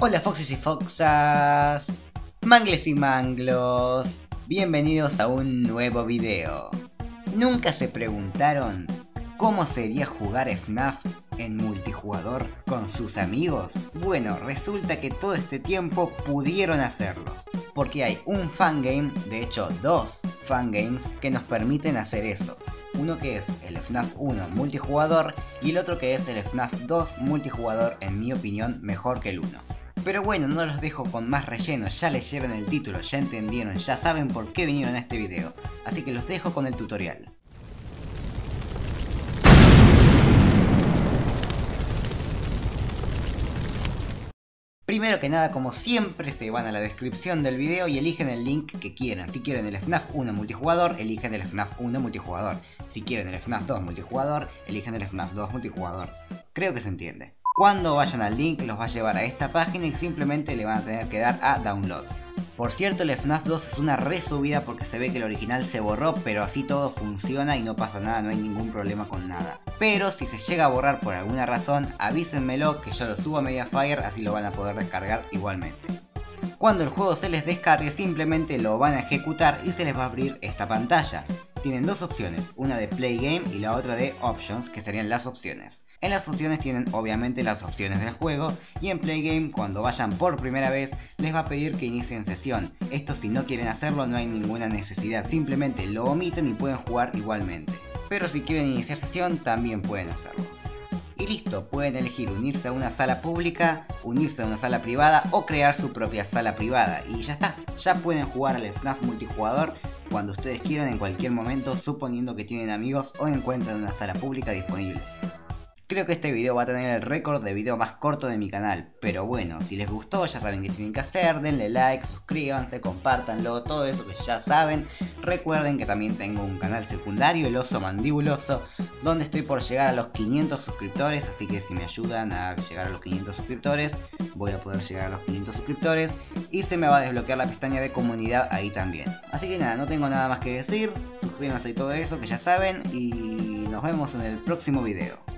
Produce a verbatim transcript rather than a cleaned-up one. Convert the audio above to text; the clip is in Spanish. Hola foxes y foxas, mangles y manglos, bienvenidos a un nuevo video. ¿Nunca se preguntaron cómo sería jugar FNAF en multijugador con sus amigos? Bueno, resulta que todo este tiempo pudieron hacerlo, porque hay un fangame, de hecho dos fangames que nos permiten hacer eso. Uno que es el FNAF uno multijugador y el otro que es el FNAF dos multijugador, en mi opinión mejor que el uno. Pero bueno, no los dejo con más relleno, ya leyeron el título, ya entendieron, ya saben por qué vinieron a este video. Así que los dejo con el tutorial. Primero que nada, como siempre, se van a la descripción del video y eligen el link que quieran. Si quieren el FNAF uno multijugador, eligen el FNAF uno multijugador. Si quieren el FNAF dos multijugador, eligen el FNAF dos multijugador. Creo que se entiende. Cuando vayan al link los va a llevar a esta página y simplemente le van a tener que dar a download. Por cierto, el FNAF dos es una resubida porque se ve que el original se borró, pero así todo funciona y no pasa nada, no hay ningún problema con nada. Pero si se llega a borrar por alguna razón, avísenmelo que yo lo subo a Mediafire, así lo van a poder descargar igualmente. Cuando el juego se les descargue, simplemente lo van a ejecutar y se les va a abrir esta pantalla. Tienen dos opciones, una de Play Game y la otra de Options, que serían las opciones. En las opciones tienen obviamente las opciones del juego, y en Play Game, cuando vayan por primera vez, les va a pedir que inicien sesión. Esto, si no quieren hacerlo, no hay ninguna necesidad, simplemente lo omiten y pueden jugar igualmente. Pero si quieren iniciar sesión, también pueden hacerlo. Y listo, pueden elegir unirse a una sala pública, unirse a una sala privada o crear su propia sala privada. Y ya está, ya pueden jugar al FNAF multijugador cuando ustedes quieran, en cualquier momento, suponiendo que tienen amigos o encuentran una sala pública disponible. Creo que este video va a tener el récord de video más corto de mi canal, pero bueno, si les gustó ya saben qué tienen que hacer, denle like, suscríbanse, compártanlo, todo eso que ya saben. Recuerden que también tengo un canal secundario, El Oso Mandibuloso, donde estoy por llegar a los quinientos suscriptores, así que si me ayudan a llegar a los quinientos suscriptores, voy a poder llegar a los quinientos suscriptores y se me va a desbloquear la pestaña de comunidad ahí también. Así que nada, no tengo nada más que decir, suscríbanse y todo eso que ya saben y nos vemos en el próximo video.